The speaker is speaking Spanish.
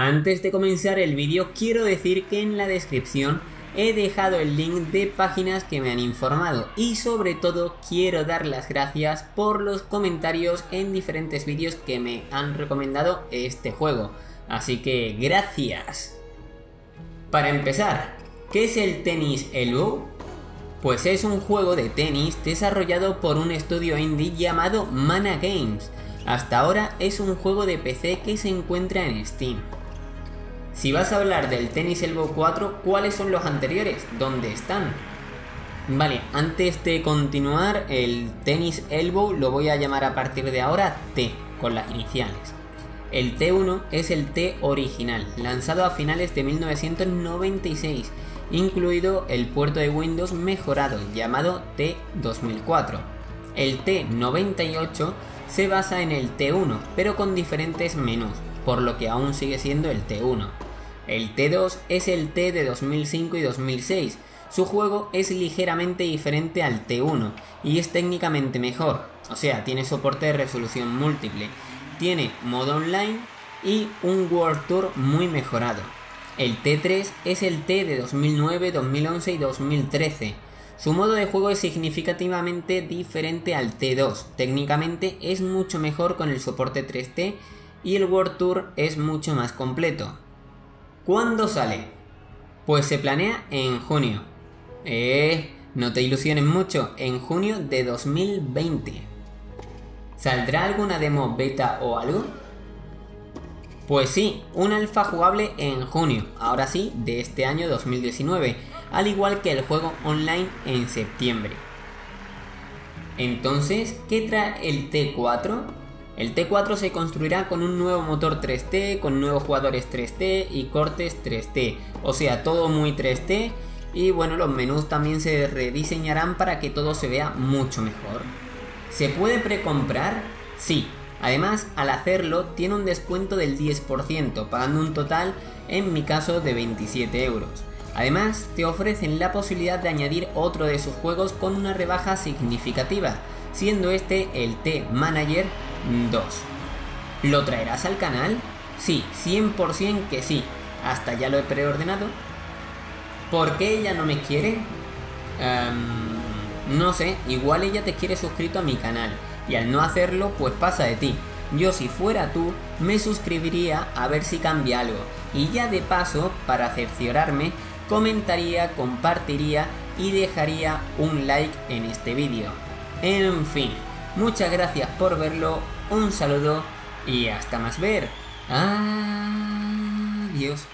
Antes de comenzar el vídeo quiero decir que en la descripción he dejado el link de páginas que me han informado y sobre todo quiero dar las gracias por los comentarios en diferentes vídeos que me han recomendado este juego. Así que gracias. Para empezar, ¿qué es el Tennis Elbow? Pues es un juego de tenis desarrollado por un estudio indie llamado Mana Games. Hasta ahora es un juego de PC que se encuentra en Steam. Si vas a hablar del Tennis Elbow 4, ¿cuáles son los anteriores? ¿Dónde están? Vale, antes de continuar, el Tennis Elbow lo voy a llamar a partir de ahora T, con las iniciales. El T1 es el T original, lanzado a finales de 1996, incluido el puerto de Windows mejorado, llamado T2004. El T98 se basa en el T1, pero con diferentes menús, por lo que aún sigue siendo el T1. El T2 es el T de 2005 y 2006. Su juego es ligeramente diferente al T1 y es técnicamente mejor, o sea, tiene soporte de resolución múltiple. Tiene modo online y un World Tour muy mejorado. El T3 es el T de 2009, 2011 y 2013. Su modo de juego es significativamente diferente al T2. Técnicamente es mucho mejor con el soporte 3D y el World Tour es mucho más completo. ¿Cuándo sale? Pues se planea en junio. No te ilusiones mucho, en junio de 2020. ¿Saldrá alguna demo beta o algo? Pues sí, un alfa jugable en junio, ahora sí, de este año 2019, al igual que el juego online en septiembre. Entonces, ¿qué trae el T4? El T4 se construirá con un nuevo motor 3D, con nuevos jugadores 3D y cortes 3D, o sea, todo muy 3D, y bueno, los menús también se rediseñarán para que todo se vea mucho mejor. ¿Se puede precomprar? Sí, además al hacerlo tiene un descuento del 10%, pagando un total, en mi caso, de 27 euros. Además te ofrecen la posibilidad de añadir otro de sus juegos con una rebaja significativa, siendo este el T Manager 2. ¿Lo traerás al canal? Sí, 100% que sí, hasta ya lo he preordenado. ¿Por qué ella no me quiere? No sé, igual ella te quiere suscrito a mi canal, y al no hacerlo, pues pasa de ti. Yo si fuera tú, me suscribiría a ver si cambia algo, y ya de paso, para cerciorarme, comentaría, compartiría y dejaría un like en este vídeo. En fin, muchas gracias por verlo, un saludo y hasta más ver. Adiós.